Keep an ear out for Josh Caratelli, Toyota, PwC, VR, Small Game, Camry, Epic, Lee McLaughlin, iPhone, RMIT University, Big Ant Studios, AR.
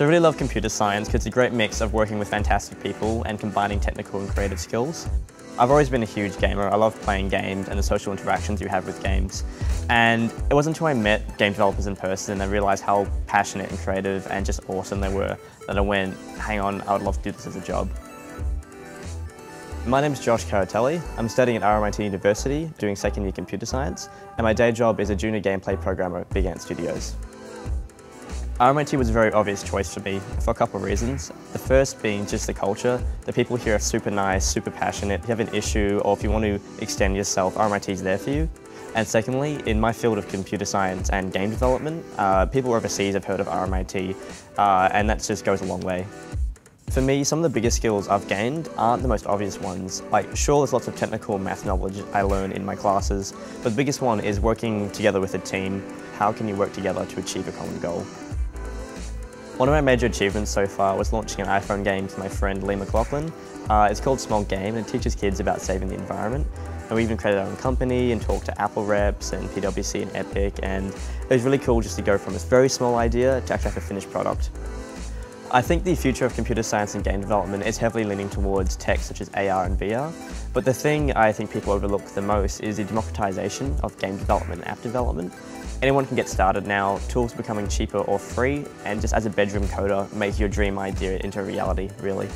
So I really love computer science because it's a great mix of working with fantastic people and combining technical and creative skills. I've always been a huge gamer. I love playing games and the social interactions you have with games. And it wasn't until I met game developers in person and I realised how passionate and creative and just awesome they were that I went, hang on, I would love to do this as a job. My name is Josh Caratelli. I'm studying at RMIT University, doing second year computer science, and my day job is a junior gameplay programmer at Big Ant Studios. RMIT was a very obvious choice for me for a couple of reasons. The first being just the culture. The people here are super nice, super passionate. If you have an issue or if you want to extend yourself, RMIT's there for you. And secondly, in my field of computer science and game development, people overseas have heard of RMIT, and that just goes a long way. For me, some of the biggest skills I've gained aren't the most obvious ones. Like, sure, there's lots of technical math knowledge I learn in my classes, but the biggest one is working together with a team. How can you work together to achieve a common goal? One of my major achievements so far was launching an iPhone game with my friend Lee McLaughlin. It's called Small Game, and it teaches kids about saving the environment. And we even created our own company and talked to Apple reps and PwC and Epic, and it was really cool just to go from this very small idea to actually have a finished product. I think the future of computer science and game development is heavily leaning towards tech such as AR and VR, but the thing I think people overlook the most is the democratization of game development and app development. Anyone can get started now, tools becoming cheaper or free, and just as a bedroom coder, make your dream idea into a reality, really.